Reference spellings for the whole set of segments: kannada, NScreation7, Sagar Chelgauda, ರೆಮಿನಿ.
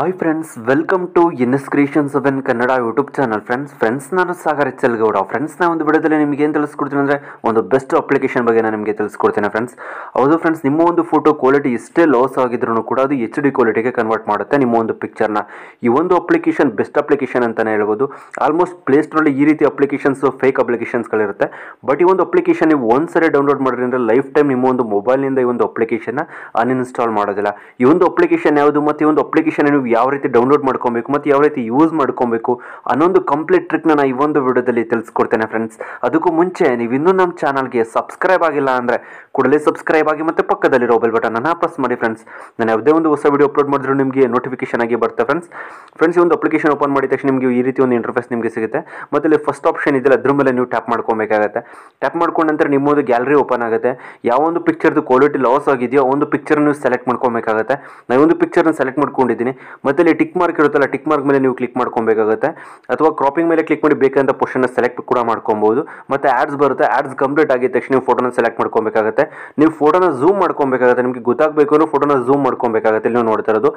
Hi friends, welcome to NScreation7 kannada YouTube channel. Friends nanu Sagar Chelgauda. Friends na ondu vidiyodalli nimage en telisikotidini andre ondu best application bage nanu nimage telisikotidini friends. Avadu friends nimma ondu photo quality iste loss agidrunu kuda adu HD quality ge convert madutte nimma ondu picture na. Ee ondu application best application antane helabodu. Almost Play Store alli ee riti applications fake applications galu irutte. But ee ondu application ni once sare download madidre andre lifetime nimma ondu mobile ninda ee ondu application na uninstall madodilla. Ee ondu application yavudu matte ee ondu application enu ಯಾವ ರೀತಿ download ಮಾಡ್ಕೊಬೇಕು ಮತ್ತೆ ಯಾವ ರೀತಿ use ಮಾಡ್ಕೊಬೇಕು ಅನ್ನೊಂದು complete trick ನಾನು ಈ ಒಂದು ವಿಡಿಯೋದಲ್ಲಿ ತಿಳಿಸ್ಕೊಡ್ತೇನೆ ಫ್ರೆಂಡ್ಸ್. ಅದಕ್ಕೂ ಮುಂಚೆ ನೀವು ಇನ್ನೂ ನಮ್ಮ ಚಾನೆಲ್ ಗೆ ಸಬ್ಸ್ಕ್ರೈಬ್ ಆಗಿಲ್ಲ ಅಂದ್ರೆ ಕೂಡಲೇ ಸಬ್ಸ್ಕ್ರೈಬ್ ಆಗಿ ಮತ್ತೆ ಪಕ್ಕದಲ್ಲಿರೋ ಬೆಲ್ ಬಟನ್ ಅನ್ನು ಪ್ರೆಸ್ ಮಾಡಿ ಫ್ರೆಂಡ್ಸ್. ನಾನು ಯಾವುದೇ ಒಂದು ಹೊಸ ವಿಡಿಯೋ ಅಪ್ಲೋಡ್ ಮಾಡಿದ್ರು ನಿಮಗೆ ನೋಟಿಫಿಕೇಶನ್ ಆಗಿ ಬರುತ್ತೆ ಫ್ರೆಂಡ್ಸ್. ಈ ಒಂದು ಅಪ್ಲಿಕೇಶನ್ ಓಪನ್ ಮಾಡಿದ ತಕ್ಷಣ ನಿಮಗೆ ಈ ರೀತಿ ಒಂದು ಇಂಟರ್ಫೇಸ್ ನಿಮಗೆ ಸಿಗುತ್ತೆ. ಮತ್ತೆ ಇಲ್ಲಿ ಫಸ್ಟ್ ಆಪ್ಷನ್ ಇದೆಲ್ಲ ಅದ್ರ ಮೇಲೆ ನೀವು ಟ್ಯಾಪ್ ಮಾಡ್ಕೊಬೇಕಾಗುತ್ತೆ. ಟ್ಯಾಪ್ ಮಾಡ್ಕೊಂಡ ನಂತರ ನಿಮ್ಮೊಂದು ಗ್ಯಾಲರಿ ಓಪನ್ ಆಗುತ್ತೆ. ಯಾವ ಒಂದು ಪಿಕ್ಚರ್ದು ಕ್ವಾಲಿಟಿ ಲಾಸ್ ಆಗಿದೆಯೋ ಒಂದು ಪಿಕ್ಚರ್ ನೀವು ಸೆಲೆಕ್ಟ್ ಮಾಡ್ಕೊಬೇಕಾಗುತ್ತೆ. ನಾನು ಒಂದು ಪಿಕ್ಚರ್ನ ಸೆಲೆಕ್ಟ್ ಮಾಡ್ಕೊಂಡಿದ್ದೀನಿ. ಮತ್ತೆ ಇಲ್ಲಿ ಟಿಕ್ ಮಾರ್ಕ್ ಇರುತ್ತಲ್ಲ, ಟಿಕ್ ಮಾರ್ಕ್ ಮೇಲೆ ನೀವು ಕ್ಲಿಕ್ ಮಾಡ್ಕೊಬೇಕಾಗುತ್ತೆ. ಅಥವಾ ಕ್ರಾಪಿಂಗ್ ಮೇಲೆ ಕ್ಲಿಕ್ ಮಾಡಿ ಬೇಕಂತ ಪೋರ್ಷನ್ನ ಸೆಲೆಕ್ಟ್ ಕೂಡ ಮಾಡ್ಕೊಬಹುದು. ಮತ್ತೆ ಆಡ್ಸ್ ಬರುತ್ತೆ, ಆಡ್ಸ್ ಕಂಪ್ಲೀಟ್ ಆಗಿದ ತಕ್ಷಣ ನೀವು ಫೋಟೋನ ಸೆಲೆಕ್ಟ್ ಮಾಡ್ಕೊಬೇಕಾಗುತ್ತೆ. ನೀವು ಫೋಟೋನ ಝೂಮ್ ಮಾಡ್ಕೊಬೇಕಾಗುತ್ತೆ. ನಿಮಗೆ ಗೊತ್ತಾಗಬೇಕು ಅಂದ್ರೆ ಫೋಟೋನ ಝೂಮ್ ಮಾಡ್ಕೊಬೇಕಾಗುತ್ತೆ. ನೀವು ನೋಡ್ತಾ ಇರೋದು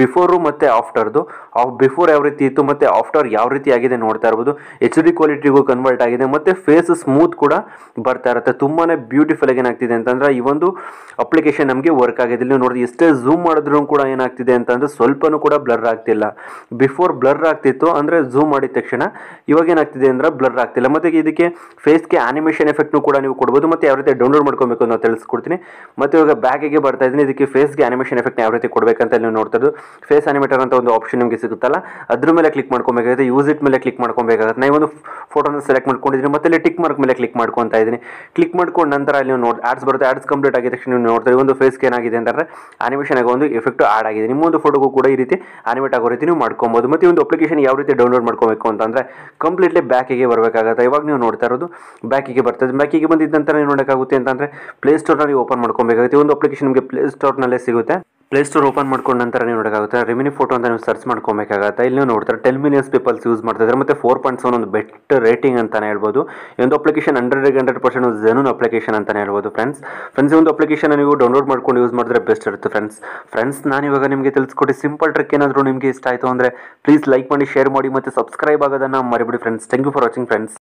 ಬಿಫೋರು ಮತ್ತು ಆಫ್ಟರ್ದು. ಬಿಫೋರ್ ಯಾವ ರೀತಿ ಇತ್ತು ಮತ್ತೆ ಆಫ್ಟರ್ ಯಾವ ರೀತಿ ಆಗಿದೆ ನೋಡ್ತಾ ಇರ್ಬೋದು. ಎಚ್ ಡಿ ಕ್ವಾಲಿಟಿಗೂ ಕನ್ವರ್ಟ್ ಆಗಿದೆ ಮತ್ತೆ ಫೇಸ್ ಸ್ಮೂತ್ ಕೂಡ ಬರ್ತಾ ಇರುತ್ತೆ. ತುಂಬಾನೇ ಬ್ಯೂಟಿಫುಲ್ ಆಗಿ ಏನಾಗ್ತಿದೆ ಅಂತಂದ್ರೆ ಈ ಒಂದು ಅಪ್ಲಿಕೇಶನ್ ನಮಗೆ ವರ್ಕ್ ಆಗಿದೆ. ನೀವು ನೋಡಿದ್ರೆ ಎಷ್ಟೇ ಝೂಮ್ ಮಾಡಿದ್ರು ಕೂಡ ಏನಾಗ್ತಿದೆ ಅಂತಂದ್ರೆ ಸ್ವಲ್ಪ ಕೂಡ ಬ್ಲರ್ ಆಗ್ತಿಲ್ಲ. ಬಿಫೋರ್ ಬ್ಲರ್ ಆಗ್ತಿತ್ತು ಅಂದ್ರೆ ಝೂಮ್ ಮಾಡಿದ ತಕ್ಷಣ ಇವಾಗ ಏನಾಗ್ತಿದೆ ಅಂದ್ರೆ ಬ್ಲರ್ ಆಗ್ತಿಲ್ಲ. ಮತ್ತೆ ಇದಕ್ಕೆ ಫೇಸ್ಗೆ ಆನಿಮೇಷನ್ ಎಫೆಕ್ಟ್ನು ಕೂಡ ನೀವು ಕೊಡ್ಬೋದು. ಮತ್ತೆ ಯಾವ ರೀತಿ ಡೌನ್ಲೋಡ್ ಮಾಡ್ಕೊಬೇಕು ಅಂತ ತಿಳಿಸ್ಕೊಡ್ತೀನಿ. ಮತ್ತೆ ಇವಾಗ ಬ್ಯಾಕಿಗೆ ಬರ್ತಾ ಇದ್ದೀನಿ. ಇದಕ್ಕೆ ಫೇಸ್ಗೆ ಆನಿಮೇಷನ್ ಎಫೆಕ್ಟ್ ಯಾವ ರೀತಿ ಕೊಡಬೇಕಂತ ನೀವು ನೋಡ್ತಾ ಇರೋದು. ಫೇಸ್ ಆನಿಮೇಟರ್ ಅಂತ ಒಂದು ಆಪ್ಷನ್ ನಿಮಗೆ ಸಿಗುತ್ತಲ್ಲ, ಅದ್ರ ಮೇಲೆ ಕ್ಲಿಕ್ ಮಾಡ್ಕೊಬೇಕಾಗುತ್ತೆ. ಯೂಸ್ ಇಟ್ ಮೇಲೆ ಕ್ಲಿಕ್ ಮಾಡ್ಕೊಬೇಕಾಗುತ್ತೆ. ನಾನು ಒಂದು ಫೋಟೋನ ಸೆಲೆಕ್ಟ್ ಮಾಡ್ಕೊಂಡಿದ್ದೀನಿ. ಮತ್ತೆ ಇಲ್ಲಿ ಟಿಕ್ ಮಾರ್ಕ್ ಮೇಲೆ ಕ್ಲಿಕ್ ಮಾಡ್ಕೊತಾ ಇದ್ದೀನಿ. ಕ್ಲಿಕ್ ಮಾಡ್ಕೊಂಡು ನಂತರ ಅಲ್ಲಿ ನೀವು ನೋಡಿ ಆಡ್ಸ್ ಬರುತ್ತೆ. ಆಡ್ಸ್ ಕಂಪ್ಲೀಟ್ ಆಗಿದ ತಕ್ಷಣ ನೀವು ನೋಡ್ತಾ ಇರೋದು ಒಂದು ಫೇಸ್ಗೆ ಏನಾಗಿದೆ ಅಂತಂದ್ರೆ ಆನಿಮೇಷನ್ ಆಗಿ ಒಂದು ಎಫೆಕ್ಟ್ ಆಡ್ ಆಗಿದೆ. ನಿಮ್ಮೊಂದು ಫೋಟೋಗೂ ಕೂಡ ಈ ರೀತಿ ಆನಿಮೇಟ್ ಆಗೋ ರೀತಿ ನೀವು ಮಾಡ್ಕೊಬಹುದು. ಮತ್ತೆ ಒಂದು ಅಪ್ಲಿಕೇಶನ್ ಯಾವ ರೀತಿ ಡೌನ್ಲೋಡ್ ಮಾಡ್ಕೋಬೇಕು ಅಂತಂದ್ರೆ ಕಂಪ್ಲೀಟ್ಲಿ ಬ್ಯಾಕಿಗೆ ಬರಬೇಕಾಗುತ್ತೆ. ಇವಾಗ ನೀವು ನೋಡ್ತಾ ಇರೋದು ಬ್ಯಾಕಿಗೆ ಬರ್ತದೆ. ಬ್ಯಾಕಿಗೆ ಬಂದಿದ್ದ ನಂತರ ನೀವು ನೋಡೋಕ್ಕಾಗುತ್ತೆ ಅಂತಂದ್ರೆ ಪ್ಲೇಸ್ಟೋರ್ನ ನೀವು ಓಪನ್ ಮಾಡ್ಕೊಬೇಕಾಗುತ್ತೆ. ಒಂದು ಅಪ್ಲಿಕೇಶನ್ ನಿಮಗೆ ಪ್ಲೇಸ್ಟೋರ್ನಲ್ಲೇ ಸಿಗುತ್ತೆ. ಪ್ಲೇಸ್ಟೋರ್ ಓಪನ್ ಮಾಡ್ಕೊಂಡ ನಂತರ ನೀವು ನೋಡೋಕ್ಕಾಗುತ್ತೆ ರೆಮಿನಿ ಫೋಟೋ ಅಂತ ನೀವು ಸರ್ಚ್ ಮಾಡ್ಕೊಬೇಕಾಗುತ್ತೆ. ಇಲ್ಲಿ ನೀವು ನೋಡ್ತಾರೆ 10 million ಪೀಪಲ್ಸ್ ಯೂಸ್ ಮಾಡ್ತಿದ್ದಾರೆ. ಮತ್ತೆ 4.7 ಒಂದು ಬೆಸ್ಟ್ ರೇಟಿಂಗ್ ಅಂತಲೇ ಹೇಳ್ಬೋದು. ಈ ಒಂದು ಅಪ್ಲಿಕೇಶನ್ 100% ಜೆನ್ಯೂನ್ ಅಪ್ಲಿಕೇಶನ್ ಅಂತಲೇ ಹೇಳ್ಬೋದು ಫ್ರೆಂಡ್ಸ್. ಈ ಒಂದು ಅಪ್ಲಿಕೇಶನ್ ನೀವು ಡೌನ್ಲೋಡ್ ಮಾಡ್ಕೊಂಡು ಯೂಸ್ ಮಾಡಿದ್ರೆ ಬೆಸ್ಟ್ ಇರುತ್ತೆ ಫ್ರೆಂಡ್ಸ್. ನಾನು ಇವಾಗ ನಿಮಗೆ ತಿಳಿಸ್ಕೊಟ್ಟು ಸಿಂಪಲ್ ಟ್ರಿಕ್ ಏನಾದರೂ ನಿಮಗೆ ಇಷ್ಟ ಆಯಿತು ಅಂದರೆ ಪ್ಲೀಸ್ ಲೈಕ್ ಮಾಡಿ, ಶೇರ್ ಮಾಡಿ, ಮತ್ತೆ ಸಬ್ಸ್ಕ್ರೈಬ್ ಆಗೋದನ್ನು ಮರಿಬಿಡಿ friends. Thank you for watching friends.